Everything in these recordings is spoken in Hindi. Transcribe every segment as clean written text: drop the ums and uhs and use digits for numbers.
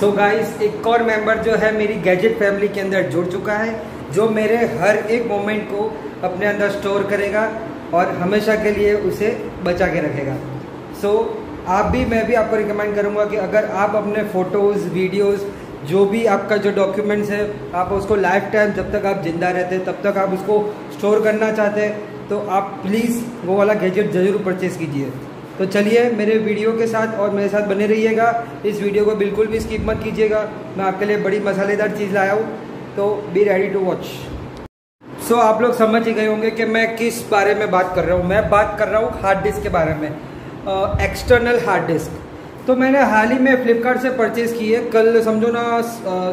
सो गाइस एक और मेंबर जो है मेरी गैजेट फैमिली के अंदर जुड़ चुका है, जो मेरे हर एक मोमेंट को अपने अंदर स्टोर करेगा और हमेशा के लिए उसे बचा के रखेगा। सो आप भी, मैं भी आपको रिकमेंड करूँगा कि अगर आप अपने फ़ोटोज़, वीडियोज़, जो भी आपका जो डॉक्यूमेंट्स है, आप उसको लाइफ टाइम, जब तक आप जिंदा रहते हैं तब तक आप उसको स्टोर करना चाहते हैं, तो आप प्लीज़ वो वाला गैजेट ज़रूर परचेज़ कीजिए। तो चलिए मेरे वीडियो के साथ और मेरे साथ बने रहिएगा। इस वीडियो को बिल्कुल भी स्किप मत कीजिएगा, मैं आपके लिए बड़ी मसालेदार चीज़ लाया हूँ, तो be ready to watch. So आप लोग समझ ही गए होंगे कि मैं किस बारे में बात कर रहा हूँ। मैं बात कर रहा हूँ हार्ड डिस्क के बारे में, एक्सटर्नल हार्ड डिस्क। तो मैंने हाल ही में फ्लिपकार्ट से परचेज़ की है, कल समझो ना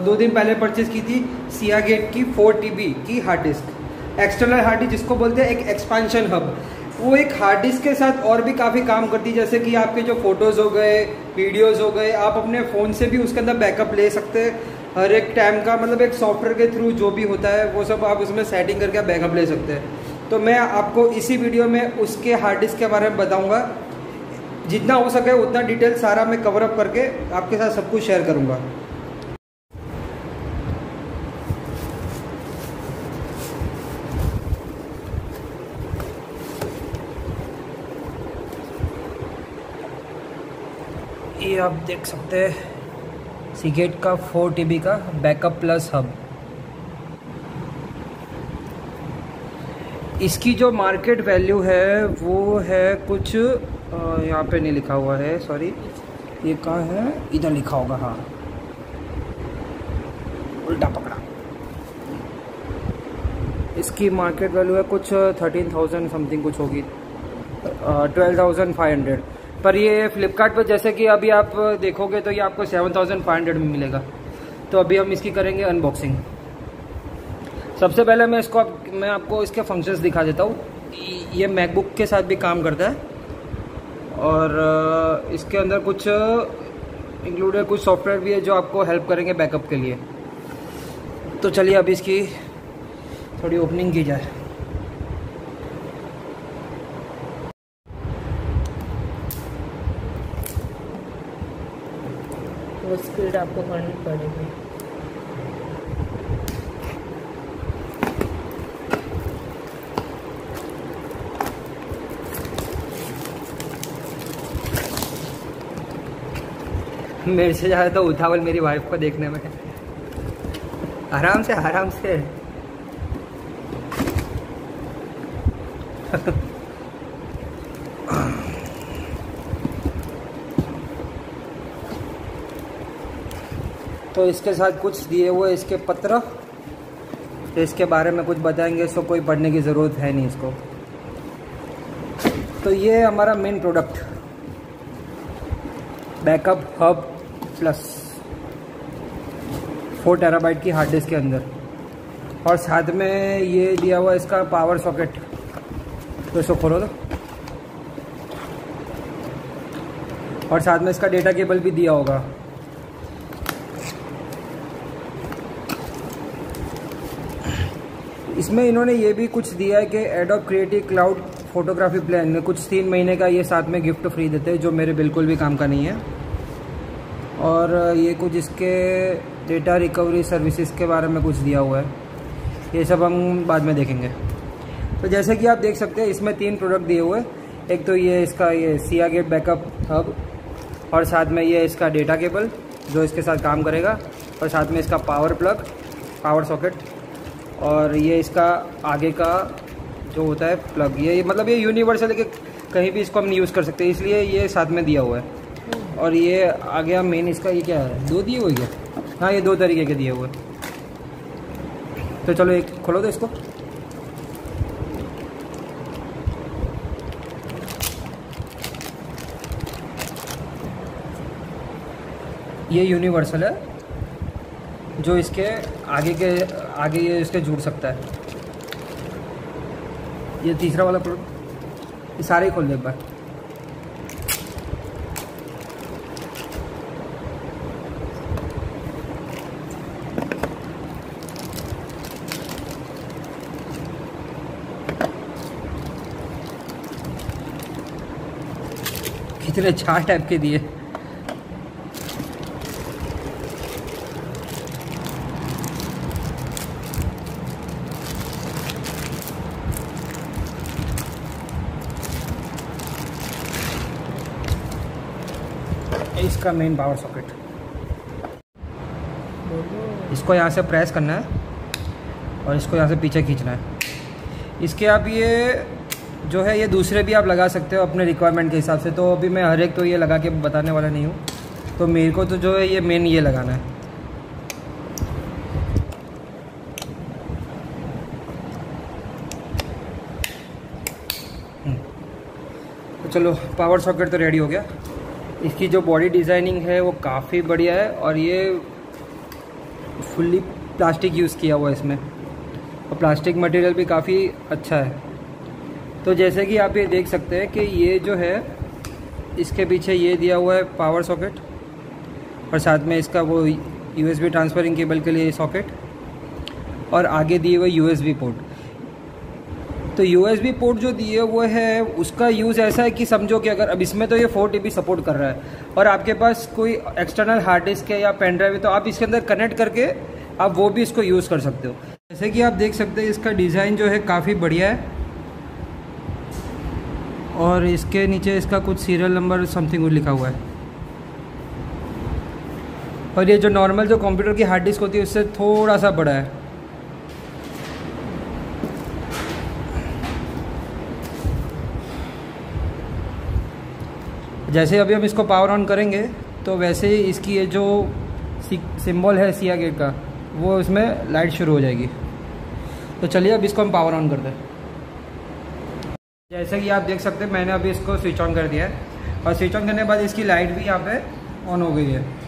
2 दिन पहले परचेज़ की थी Seagate की 4 TB की hard disk, external hard disk जिसको बोलते हैं, एक एक्सपेंशन हब। वो एक हार्ड डिस्क के साथ और भी काफ़ी काम करती है, जैसे कि आपके जो फ़ोटोज़ हो गए, वीडियोज़ हो गए, आप अपने फ़ोन से भी उसके अंदर बैकअप ले सकते हैं। हर एक टाइम का, मतलब एक सॉफ्टवेयर के थ्रू जो भी होता है वो सब आप उसमें सेटिंग करके बैकअप ले सकते हैं। तो मैं आपको इसी वीडियो में उसके हार्ड डिस्क के बारे में बताऊँगा, जितना हो सके उतना डिटेल सारा मैं कवर अप करके आपके साथ सब कुछ शेयर करूँगा। ये आप देख सकते हैं Seagate का 4 TB का बैकअप प्लस हब। इसकी जो मार्केट वैल्यू है वो है कुछ, यहाँ पे नहीं लिखा हुआ है, सॉरी, ये कहाँ है, इधर लिखा होगा, हाँ उल्टा पकड़ा। इसकी मार्केट वैल्यू है कुछ 13,000 समथिंग कुछ होगी, 12,500, पर ये फ्लिपकार्ट पर जैसे कि अभी आप देखोगे तो ये आपको 7,500 में मिलेगा। तो अभी हम इसकी करेंगे अनबॉक्सिंग। सबसे पहले मैं इसको, मैं आपको इसके फंक्शंस दिखा देता हूँ। ये मैकबुक के साथ भी काम करता है और इसके अंदर कुछ इंक्लूडेड कुछ सॉफ्टवेयर भी है जो आपको हेल्प करेंगे बैकअप के लिए। तो चलिए अब इसकी थोड़ी ओपनिंग की जाए। वो स्क्रीन आपको करनी पड़ेगी। मेरे से ज़्यादा तो उठावल मेरी वाइफ को देखने में, आराम से आराम से। तो इसके साथ कुछ दिए हुए इसके पत्र, इसके बारे में कुछ बताएंगे, इसको कोई पढ़ने की ज़रूरत है नहीं इसको। तो ये हमारा main product backup hub plus 4 TB की हार्ड डिस्क के अंदर, और साथ में ये दिया हुआ इसका पावर सॉकेट। तो इसको खोलो दो, और साथ में इसका डेटा केबल भी दिया होगा। इसमें इन्होंने ये भी कुछ दिया है कि Adobe Creative Cloud photography plan में कुछ 3 महीने का ये साथ में गिफ्ट फ्री देते हैं, जो मेरे बिल्कुल भी काम का नहीं है। और ये कुछ इसके डेटा रिकवरी सर्विसेज के बारे में कुछ दिया हुआ है, ये सब हम बाद में देखेंगे। तो जैसे कि आप देख सकते हैं इसमें 3 प्रोडक्ट दिए हुए, एक तो ये इसका ये Seagate बैकअप हब, और साथ में ये इसका डेटा केबल जो इसके साथ काम करेगा, और साथ में इसका पावर प्लग, पावर सॉकेट, और ये इसका आगे का जो होता है प्लग। ये मतलब ये यूनिवर्सल है, कहीं भी इसको हम यूज़ कर सकते हैं, इसलिए ये साथ में दिया हुआ है। और ये आ गया मेन इसका, ये क्या है, 2 दिए हुए, क्या, हाँ ये 2 तरीके के दिए हुए। तो चलो एक खोलो दो इसको। ये यूनिवर्सल है जो इसके आगे के आगे ये इसके जुड़ सकता है। ये तीसरा वाला प्रोडक्ट, ये सारे ही खोल दे एक बार। कितने 4 टाइप के दिए। इसका मेन पावर सॉकेट। इसको यहाँ से प्रेस करना है और इसको यहाँ से पीछे खींचना है। इसके आप ये जो है ये दूसरे भी आप लगा सकते हो अपने रिक्वायरमेंट के हिसाब से। तो अभी मैं हर एक तो ये लगा के बताने वाला नहीं हूँ, तो मेरे को तो जो है ये मेन ये लगाना है। तो चलो पावर सॉकेट तो रेडी हो गया। इसकी जो बॉडी डिज़ाइनिंग है वो काफ़ी बढ़िया है और ये फुल्ली प्लास्टिक यूज़ किया हुआ है इसमें और प्लास्टिक मटेरियल भी काफ़ी अच्छा है। तो जैसे कि आप ये देख सकते हैं कि ये जो है इसके पीछे ये दिया हुआ है पावर सॉकेट और साथ में इसका वो USB ट्रांसफरिंग केबल के लिए सॉकेट और आगे दिए हुए USB पोर्ट। तो USB पोर्ट जो दिए हुए है उसका यूज़ ऐसा है कि समझो कि अगर अब इसमें तो ये 4 TB सपोर्ट कर रहा है और आपके पास कोई एक्सटर्नल हार्ड डिस्क है या पेन ड्राइव है तो आप इसके अंदर कनेक्ट करके आप वो भी इसको यूज़ कर सकते हो। जैसे कि आप देख सकते हैं इसका डिज़ाइन जो है काफ़ी बढ़िया है और इसके नीचे इसका कुछ सीरियल नंबर समथिंग लिखा हुआ है। और ये जो नॉर्मल जो कंप्यूटर की हार्ड डिस्क होती है उससे थोड़ा सा बड़ा है। जैसे अभी हम इसको पावर ऑन करेंगे तो वैसे ही इसकी ये जो सिंबल है Seagate का वो इसमें लाइट शुरू हो जाएगी। तो चलिए अब इसको हम पावर ऑन करते हैं। जैसे कि आप देख सकते हैं मैंने अभी इसको स्विच ऑन कर दिया है और स्विच ऑन करने के बाद इसकी लाइट भी यहाँ पे ऑन हो गई है।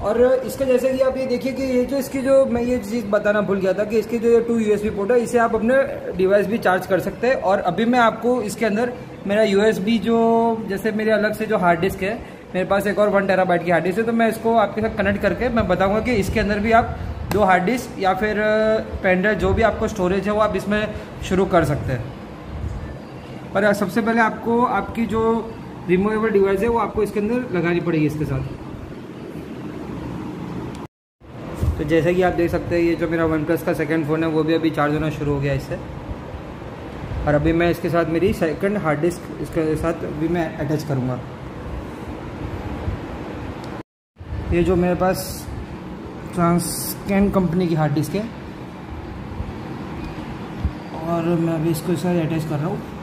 और इसका जैसे कि आप ये देखिए कि ये जो इसकी जो मैं ये चीज़ बताना भूल गया था कि इसके जो 2 USB पोर्ट है इसे आप अपने डिवाइस भी चार्ज कर सकते हैं। और अभी मैं आपको इसके अंदर मेरा USB जो जैसे मेरे अलग से जो हार्ड डिस्क है, मेरे पास एक और 1 TB की हार्ड डिस्क है, तो मैं इसको आपके साथ कनेक्ट करके मैं बताऊंगा कि इसके अंदर भी आप 2 हार्ड डिस्क या फिर पेन ड्राइव जो भी आपको स्टोरेज है वो आप इसमें शुरू कर सकते हैं। और सबसे पहले आपको आपकी जो रिमूवेबल डिवाइस है वो आपको इसके अंदर लगानी पड़ेगी इसके साथ। तो जैसे कि आप देख सकते हैं ये जो मेरा OnePlus का 2nd फ़ोन है वो भी अभी चार्ज होना शुरू हो गया इससे। और अभी मैं इसके साथ मेरी 2nd हार्ड डिस्क इसके साथ भी मैं अटैच करूँगा। ये जो मेरे पास ट्रांससेंड कंपनी की हार्ड डिस्क है और मैं अभी इसको इस साथ अटैच कर रहा हूँ।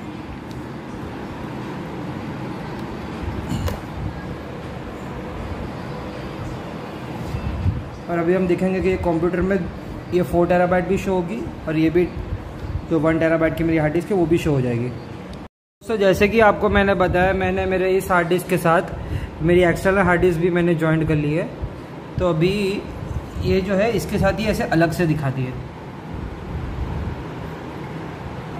और अभी हम देखेंगे कि कंप्यूटर में ये 4 TB भी शो होगी और ये भी जो 1 TB की मेरी हार्ड डिस्क है वो भी शो हो जाएगी। दोस्तों जैसे कि आपको मैंने बताया, मैंने मेरे इस हार्ड डिस्क के साथ मेरी एक्सटर्नल हार्ड डिस्क भी मैंने जॉइंट कर ली है। तो अभी ये जो है इसके साथ ही ऐसे अलग से दिखाती है।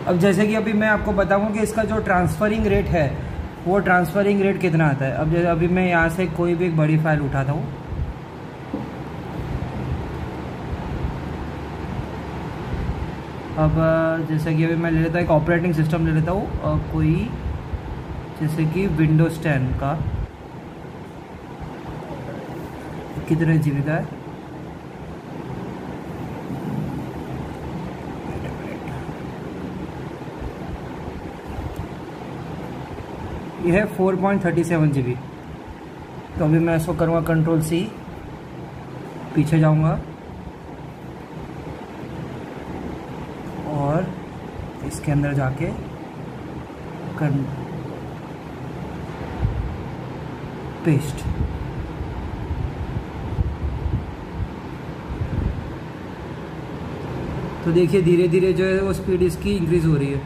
अब जैसे कि अभी मैं आपको बताऊंगा कि इसका जो ट्रांसफरिंग रेट है वो ट्रांसफरिंग रेट कितना आता है। अब जैसे अभी मैं यहाँ से कोई भी एक बड़ी फाइल उठाता हूँ अब जैसे कि अभी मैं ले लेता हूँ एक ऑपरेटिंग सिस्टम ले लेता हूँ और कोई जैसे कि विंडोज 10 का कितने जीबी का है। यह है 4.37 GB। तो अभी मैं इसको करूँगा Ctrl C, पीछे जाऊँगा और इसके अंदर जाके पेस्ट। तो देखिए धीरे धीरे जो है वो स्पीड इसकी इंक्रीज हो रही है।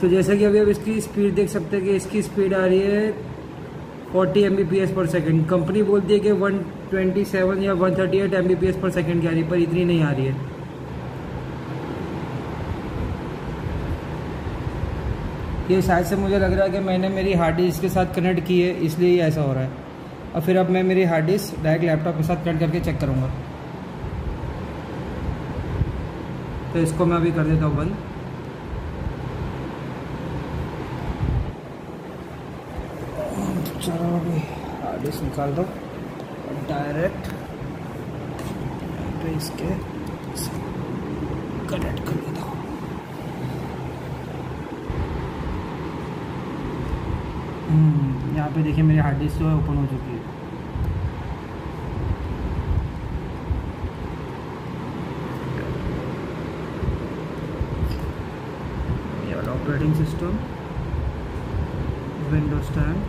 तो जैसे कि अभी आप इसकी स्पीड देख सकते हैं कि इसकी स्पीड आ रही है 40 Mbps/s। कंपनी बोलती है कि 127 या 138 Mbps/s की आ रही है, पर इतनी नहीं आ रही है। ये शायद से मुझे लग रहा है कि मैंने मेरी हार्ड डिस्क के साथ कनेक्ट की है इसलिए ये ऐसा हो रहा है। और फिर अब मैं मेरी हार्ड डिस्क डायरेक्ट लैपटॉप के साथ कनेक्ट करके चेक करूँगा। तो इसको मैं अभी कर देता हूँ बंद। चलो अभी हार्ड डिस्क निकाल दो डायरेक्ट इसके कनेक्ट कर देता हूँ। यहाँ पे देखिए मेरी हार्ड डिस्क जो है ओपन हो चुकी है। Operating system Windows 10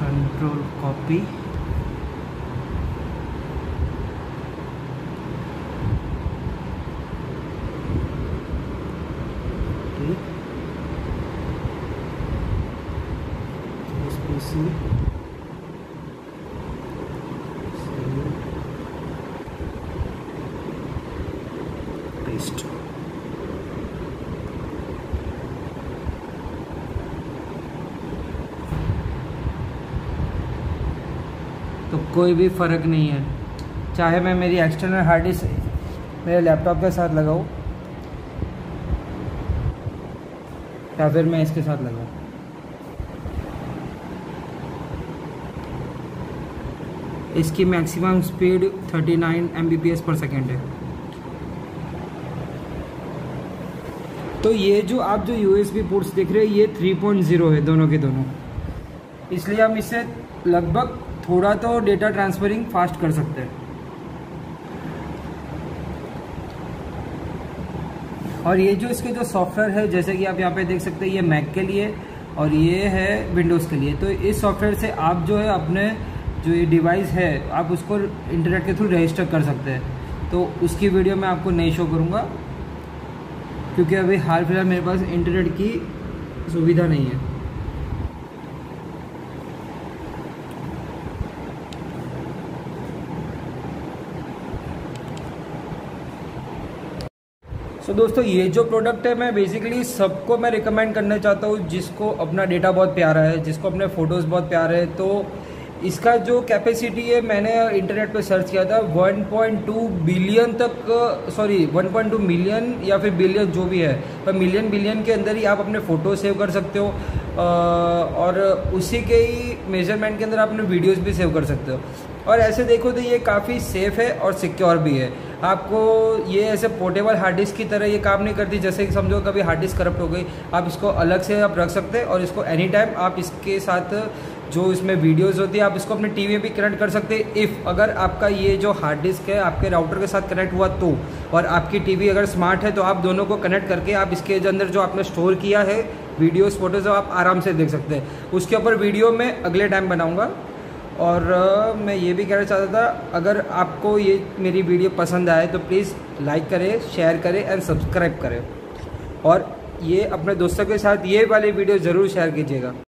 control copy एसपीसी पेस्ट। तो कोई भी फ़र्क नहीं है, चाहे मैं मेरी एक्सटर्नल हार्ड डिस्क मेरे लैपटॉप के साथ लगाऊँ या फिर मैं इसके साथ लगाऊँ। इसकी मैक्सिमम स्पीड 39 Mbps/s है। तो ये जो आप जो USB पोर्ट्स देख रहे हैं ये 3.0 है दोनों के दोनों, इसलिए हम इससे लगभग थोड़ा तो डेटा ट्रांसफरिंग फास्ट कर सकते हैं। और ये जो इसके जो सॉफ्टवेयर है जैसे कि आप यहाँ पे देख सकते हैं ये मैक के लिए और ये है विंडोज़ के लिए। तो इस सॉफ्टवेयर से आप जो है अपने जो ये डिवाइस है आप उसको इंटरनेट के थ्रू रजिस्टर कर सकते हैं। तो उसकी वीडियो मैं आपको नहीं शो करूँगा क्योंकि अभी हाल फिलहाल मेरे पास इंटरनेट की सुविधा नहीं है। तो दोस्तों ये जो प्रोडक्ट है मैं बेसिकली सबको मैं रिकमेंड करना चाहता हूँ जिसको अपना डेटा बहुत प्यारा है, जिसको अपने फ़ोटोज़ बहुत प्यारे हैं। तो इसका जो कैपेसिटी है मैंने इंटरनेट पे सर्च किया था 1.2 बिलियन तक, सॉरी 1.2 मिलियन या फिर बिलियन जो भी है, पर मिलियन बिलियन के अंदर ही आप अपने फ़ोटो सेव कर सकते हो और उसी के ही मेजरमेंट के अंदर आप अपने वीडियोस भी सेव कर सकते हो। और ऐसे देखो तो ये काफ़ी सेफ़ है और सिक्योर भी है। आपको ये ऐसे पोर्टेबल हार्ड डिस्क की तरह ये काम नहीं करती, जैसे कि समझो कभी हार्ड डिस्क करप्ट हो गई आप इसको अलग से आप रख सकते हैं और इसको एनी टाइम आप इसके साथ जो इसमें वीडियोस होती है आप इसको अपने टीवी में भी कनेक्ट कर सकते हैं। इफ़ अगर आपका ये जो हार्ड डिस्क है आपके राउटर के साथ कनेक्ट हुआ तो, और आपकी टीवी अगर स्मार्ट है तो आप दोनों को कनेक्ट करके आप इसके अंदर जो आपने स्टोर किया है वीडियोस फोटोज़ आप आराम से देख सकते हैं। उसके ऊपर वीडियो मैं अगले टाइम बनाऊँगा। और मैं ये भी कहना चाहता था अगर आपको ये मेरी वीडियो पसंद आए तो प्लीज़ लाइक करें, शेयर करें एंड सब्सक्राइब करें, और ये अपने दोस्तों के साथ ये वाली वीडियो ज़रूर शेयर कीजिएगा।